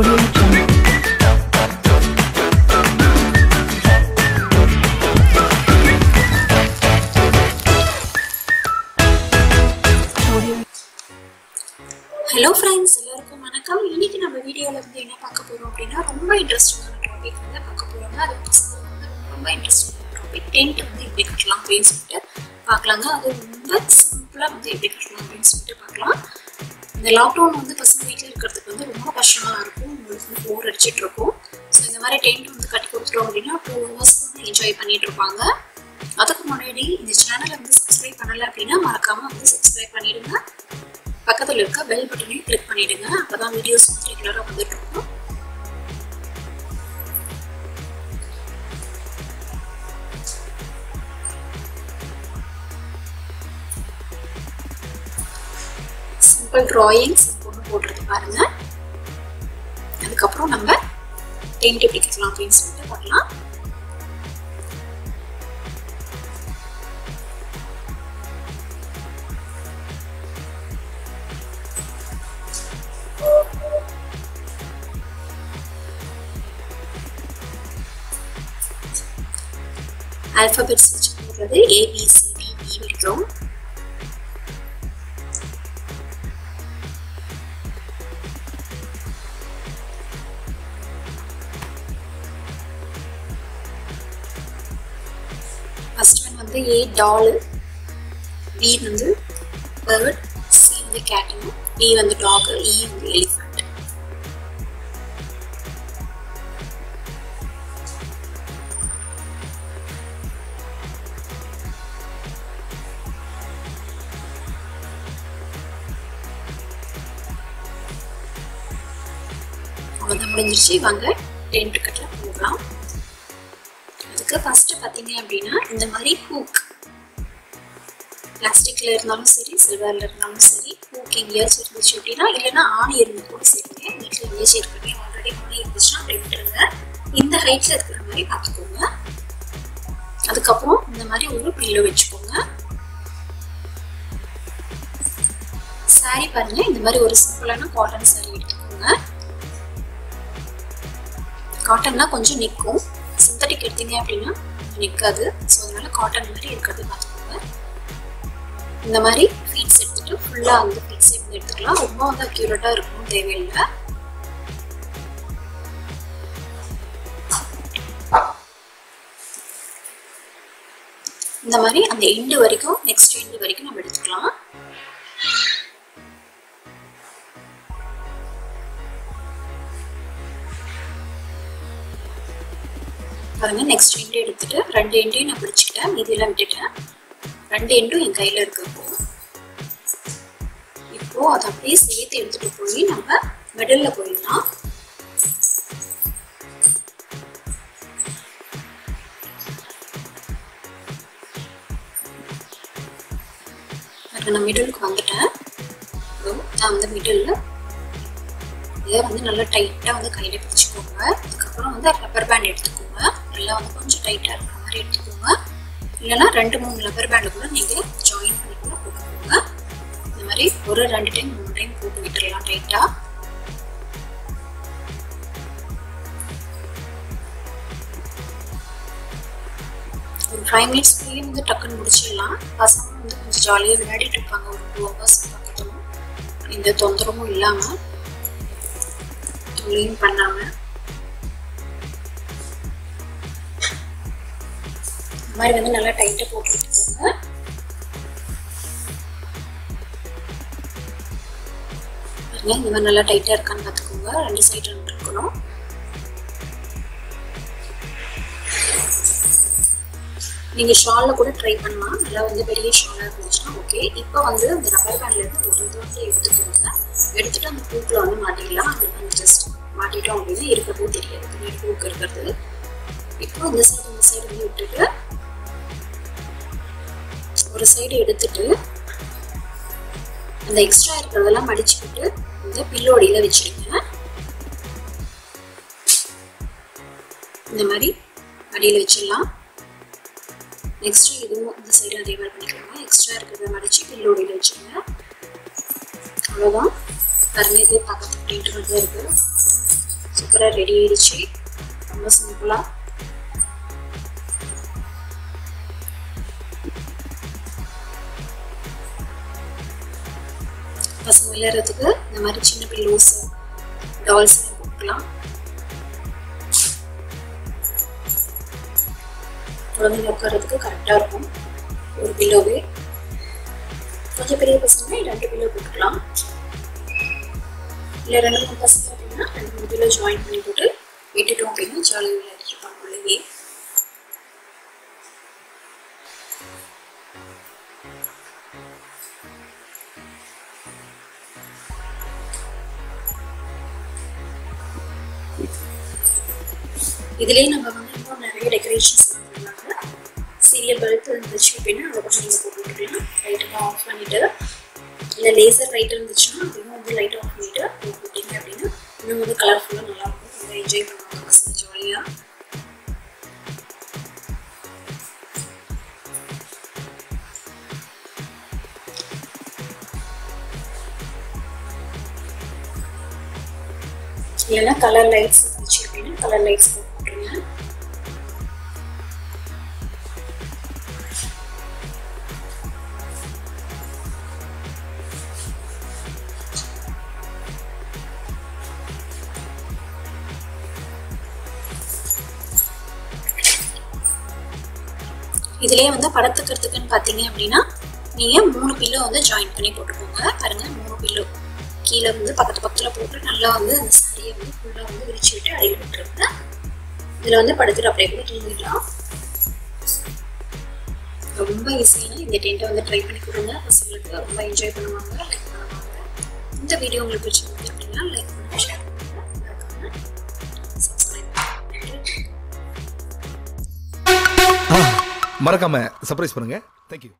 Hello friends, welcome. Today we video looking at interesting topic. Tent we the lockdown வந்து பசங்க வீட்ல இருக்குிறதுக்கு வந்து ரொம்ப கஷ்டமா இருக்கும். உங்களுக்கு போர் அடிச்சிட்டு இருக்கும். சோ இந்த மாதிரி டென்ட் வந்து கட்டி கொடுத்துட்டோம் அப்படினா 2 hours enjoy பண்ணிட்டு இருப்பாங்க. அதுக்கு முன்னாடி இந்த சேனலை வந்து subscribe பண்ணல அப்படினா மறக்காம வந்து subscribe பண்ணிடுங்க. பக்கத்துல இருக்க bell button-ஐ click பண்ணிடுங்க. அப்பதான் videos ரெகுலரா வந்துட்டு இருக்கும். Drawings போட்டு போடுறது பாருங்க. அதுக்கு அப்புறம் நம்ம tent பிடிக்கலாம் அப்படினு சொல்லிட்டு பார்க்கலாம். Alphabets வச்சு போடுறது A B C D E வரைக்கும். A doll, B the bird, C the cat, D the dog, E the elephant. First பாத்தீங்க அப்படினா இந்த மாதிரி hook பிளாஸ்டிக்ல இருந்தாலும் சரி சில்வர்ல இருந்தாலும் சரி hook எங்கயாவது இருந்துச்சு அப்படினா இல்லனா ஆணி இருந்துச்சு சரிங்க வீட்ல எங்கயாவது இருக்குமே ஆல்ரெடி ஆணி இருந்துச்சுனா எடுத்துருங்க இந்த ஹைட்ல இருக்கிற மாதிரி பாத்துக்கோங்க அதுக்கு அப்புறம் இந்த மாதிரி ஒரு பில்லோ வெச்சுக்கோங்க saree பாருங்க இந்த மாதிரி ஒரு சிம்பிளான காட்டன் saree எடுத்துக்கோங்க காட்டன்னா கொஞ்சம் நிக்கும் Synthetic எடுத்தீங்க அப்படினா நிக்காது சோ அதனால காட்டன் மாதிரி இருக்குது பாத்துக்கோங்க இந்த மாதிரி பீட்ஸ் எடுத்துட்டு ஃபுல்லா அந்த பீட்ஸ் எடுத்துக்கலாம் ரொம்ப வந்து அக்யூரேட்டா இருக்கும் தேவையில்லை இந்த மாதிரி அந்த end வரைக்கும் நெக்ஸ்ட் end வரைக்கும் நம்ம எடுத்துக்கலாம் Next end எடுத்துட்டு ரெண்டு எண்டையும் நான் பிடிச்சிட்டேன் மீதியெல்லாம் விட்டுட்டேன் ரெண்டு எண்டும் என் கையில இருக்கு இப்போ அத அப்படியே சேர்த்து எடுத்துட்டு போய் நம்ம மிடில்ல போயிடலாம் நான் மிடிலுக்கு வந்துட்டேன் நான் வந்து மிடில்ல இத வந்து நல்லா டைட்டா வந்து கையில பிடிச்சுக்கோங்க அதுக்கப்புறம் வந்து ரப்பர் பேண்ட் எடுத்துக்கோங்க எல்லாம் வந்து கொஞ்சம் டைட்டா இருக்கிற மாதிரி எடுத்துக்கோங்க இல்லனா ரெண்டு மூணு ரப்பர் பேண்ட் கூட நீங்க ஜாயின் பண்ணி கூட போட்டுக்கோங்க இந்த மாதிரி ஒரு ரெண்டு டைம் மூணு டைம் போட்டு விட்டுறலாம் டைட்டா ஒரு 5 minutes குள்ள இந்த டக்கன் முடிச்சிடலாம் பசங்க வந்து கொஞ்சம் ஜாலியா விளையாடிட்டு இருப்பாங்க ஒரு 2 hours பக்கத்துலயும் இந்த தொந்தரவும் இல்லாம Clean பண்ணாம மாதிரி வந்து நல்லா டைட்டா போட்டுக்கோங்க பாருங்க இது நல்லா டைட்டா இருக்கான்னு பாத்துக்கோங்க ரெண்டு சைடு ரெண்டு இருக்கணும் நீங்க ஷால்ல கூட ட்ரை பண்ணலாம் நல்லா வந்து பெரிய ஷாலா இருந்துச்சுனா ஓகே இப்போ வந்து இந்த ரப்பர் பேண்ட்ல இருந்து ஒரு இது வந்து எடுத்துக்கோங்க எடுத்துட்டு அந்த பூக்குல வந்து மாட்டிடலாம் அது வந்து ஜஸ்ட் மாட்டிட்டோம் அப்படியே இருக்கவே தெரியாது இந்த பூக்கு இருக்குது இப்போ இந்த சைடு விட்டுட்டு ஒரு சைடு எடுத்துட்டு அந்த எக்ஸ்ட்ரா இருக்கிறதெல்லாம் மடிச்சிட்டு இந்த பில்லோடியில வெச்சிடுங்க இந்த மாதிரி அடியில வெச்சிடலாம் Next, we will do the side of the table. Extra will load it. We will load it. சூப்பரா ரெடி ஆயிடுச்சு. ரொம்ப சிம்பிளா பசங்க விளையாடுறதுக்கு இந்த மாதிரி சின்ன பில்லோஸ் டால்ஸ் கொடுக்கலாம். குழந்தைங்க உட்கார்றதுக்கு கரெக்டா இருக்கும். ஒரு பில்லோவே கொஞ்சம் பெரிய பசங்க 2 பில்லோ கொடுக்கலாம். இல்லை 2 3 பசங்க அப்படின்னா 2 3 பில்லோ ஜாயின் பண்ணி போட்டு விட்டுட்டோம் அப்படின்னா ஜாலியாக விளையாடிருப்பாங்க. உள்ளே இதுலேயே நம்ம வந்து இன்னும் நிறைய டெக்கரேஷன்ஸ் பண்ணுறாங்க. சீரியல் பல்ப் இருந்துச்சு அப்படின்னா அதை கொஞ்சம் நீங்கள் போட்டுக்கிட்டீங்கன்னா லைட்டெல்லாம் ஆஃப் பண்ணிவிட்டு, இல்லை லேசர் லைட் இருந்துச்சுன்னா அதுவும் வந்து லைட் ஆஃப் பண்ணிவிட்டு அப்படி போட்டிங்க அப்படின்னா இன்னும் வந்து கலர்ஃபுல்லாக நல்லாயிருக்கும். ரொம்ப என்ஜாய் பண்ணுவாங்க பசங்க ஜாலியாக. இல்லைன்னா கலர் லைட்ஸ் இருந்துச்சு அப்படின்னா கலர் லைட்ஸ் இதுலேயே வந்து படத்துக்கிறதுக்குன்னு பார்த்தீங்க அப்படின்னா நீங்கள் 3 பில்லோ வந்து ஜாயின் பண்ணி போட்டுக்கோங்க. பாருங்கள் 3 பில்லோ கீழே வந்து பக்கத்து பக்கத்தில் போட்டு நல்லா வந்து அந்த சாரியை வந்து ஃபுல்லாக வந்து விரிச்சு விட்டு அடியில் விட்டுருங்க. இதில் வந்து படுத்துட்டு அப்படியே கூட தூங்கிடலாம். ரொம்ப ஈஸியான இந்த டென்ட்டை வந்து ட்ரை பண்ணி கொடுங்க. பசங்களுக்கு ரொம்ப என்ஜாய் பண்ணுவாங்க, லைக் பண்ணுவாங்க. இந்த வீடியோ உங்களுக்கு பிடிச்சிருந்தது அப்படின்னா லைக் பண்ணுங்க, ஷேர் பண்ணுங்க, சப்ஸ்கிரைப் பண்ணுங்க. மறக்காம சர்ப்ரைஸ் பண்ணுங்க. தேங்க்யூ.